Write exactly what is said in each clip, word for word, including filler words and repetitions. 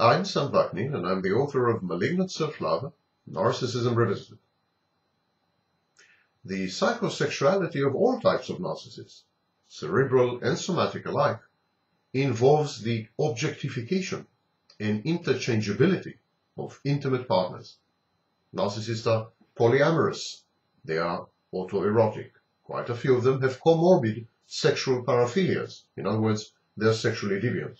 I'm Sam Vaknin, and I'm the author of Malignant Self-Love, Narcissism Revisited. The psychosexuality of all types of narcissists, cerebral and somatic alike, involves the objectification and interchangeability of intimate partners. Narcissists are polyamorous. They are autoerotic. Quite a few of them have comorbid sexual paraphilias. In other words, they are sexually deviant.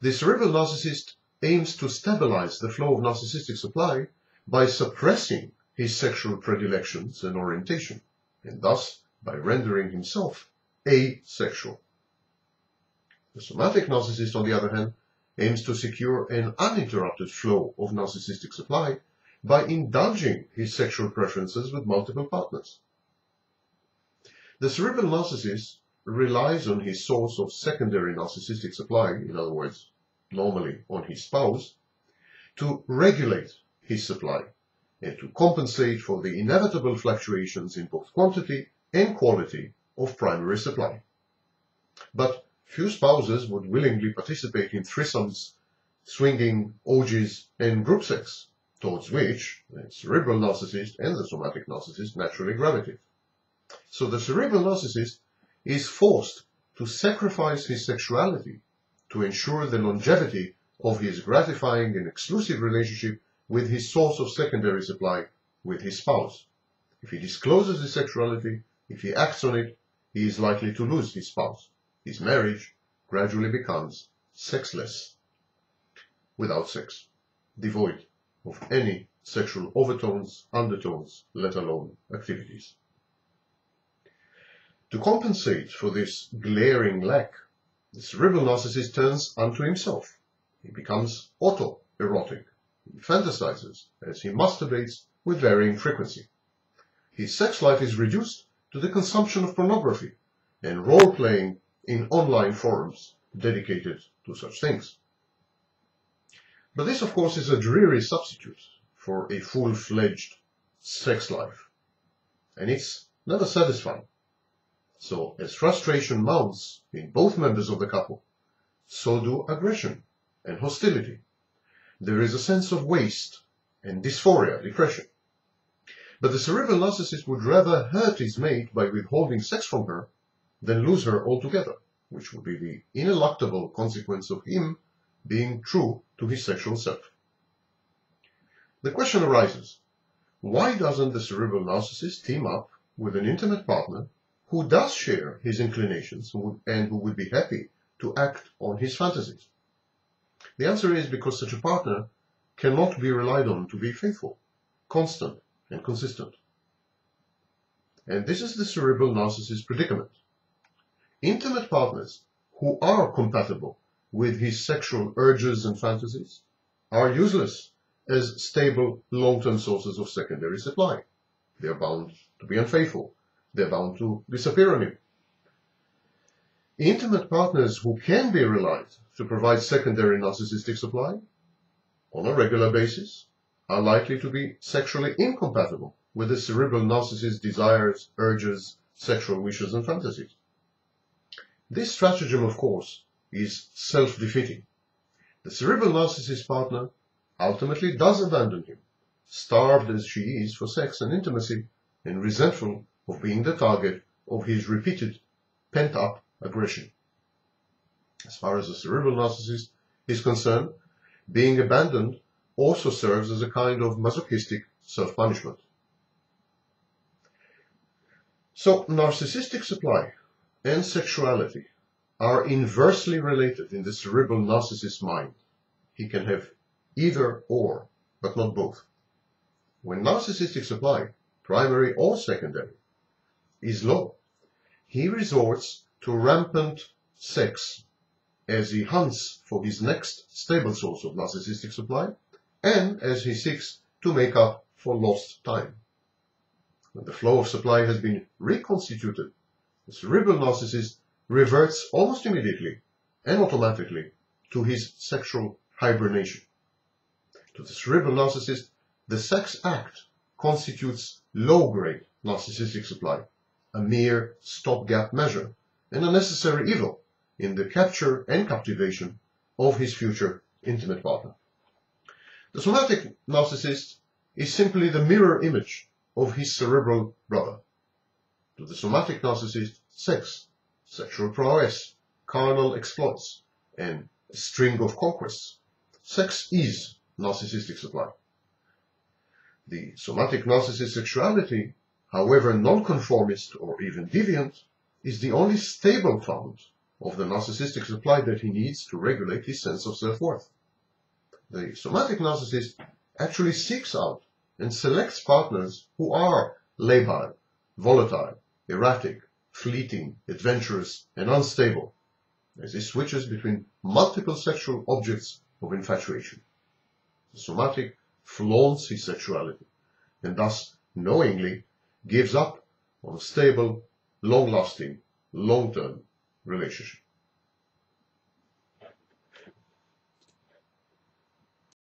The cerebral narcissist aims to stabilize the flow of narcissistic supply by suppressing his sexual predilections and orientation, and thus by rendering himself asexual. The somatic narcissist, on the other hand, aims to secure an uninterrupted flow of narcissistic supply by indulging his sexual preferences with multiple partners. The cerebral narcissist relies on his source of secondary narcissistic supply, in other words, normally on his spouse, to regulate his supply and to compensate for the inevitable fluctuations in both quantity and quality of primary supply. But few spouses would willingly participate in threesomes, swinging, orgies, and group sex, towards which the cerebral narcissist and the somatic narcissist naturally gravitate. So the cerebral narcissist is forced to sacrifice his sexuality to ensure the longevity of his gratifying and exclusive relationship with his source of secondary supply, with his spouse. If he discloses his sexuality, if he acts on it, he is likely to lose his spouse. His marriage gradually becomes sexless, without sex, devoid of any sexual overtones, undertones, let alone activities. To compensate for this glaring lack, the cerebral narcissist turns unto himself. He becomes autoerotic. He fantasizes as he masturbates with varying frequency. His sex life is reduced to the consumption of pornography and role-playing in online forums dedicated to such things. But this, of course, is a dreary substitute for a full-fledged sex life, and it's never satisfying. So, as frustration mounts in both members of the couple, so do aggression and hostility. There is a sense of waste and dysphoria, depression. But the cerebral narcissist would rather hurt his mate by withholding sex from her than lose her altogether, which would be the ineluctable consequence of him being true to his sexual self. The question arises, why doesn't the cerebral narcissist team up with an intimate partner who does share his inclinations and who would be happy to act on his fantasies? The answer is because such a partner cannot be relied on to be faithful, constant, and consistent. And this is the cerebral narcissist's predicament. Intimate partners who are compatible with his sexual urges and fantasies are useless as stable long-term sources of secondary supply. They are bound to be unfaithful. They're bound to disappear on him. Intimate partners who can be relied to provide secondary narcissistic supply on a regular basis are likely to be sexually incompatible with the cerebral narcissist's desires, urges, sexual wishes, and fantasies. This stratagem, of course, is self-defeating. The cerebral narcissist's partner ultimately does abandon him, starved as she is for sex and intimacy, and resentful of being the target of his repeated pent-up aggression. As far as the cerebral narcissist is concerned, being abandoned also serves as a kind of masochistic self-punishment. So, narcissistic supply and sexuality are inversely related in the cerebral narcissist's mind. He can have either or, but not both. When narcissistic supply, primary or secondary, is low, he resorts to rampant sex as he hunts for his next stable source of narcissistic supply and as he seeks to make up for lost time. When the flow of supply has been reconstituted, the cerebral narcissist reverts almost immediately and automatically to his sexual hibernation. To the cerebral narcissist, the sex act constitutes low-grade narcissistic supply, a mere stopgap measure, and a necessary evil in the capture and captivation of his future intimate partner. The somatic narcissist is simply the mirror image of his cerebral brother. To the somatic narcissist, sex, sexual prowess, carnal exploits, and a string of conquests. Sex is narcissistic supply. The somatic narcissist's sexuality, however nonconformist or even deviant, is the only stable fount of the narcissistic supply that he needs to regulate his sense of self-worth. The somatic narcissist actually seeks out and selects partners who are labile, volatile, erratic, fleeting, adventurous, and unstable, as he switches between multiple sexual objects of infatuation. The somatic flaunts his sexuality, and thus knowingly gives up on a stable, long-lasting, long-term relationship.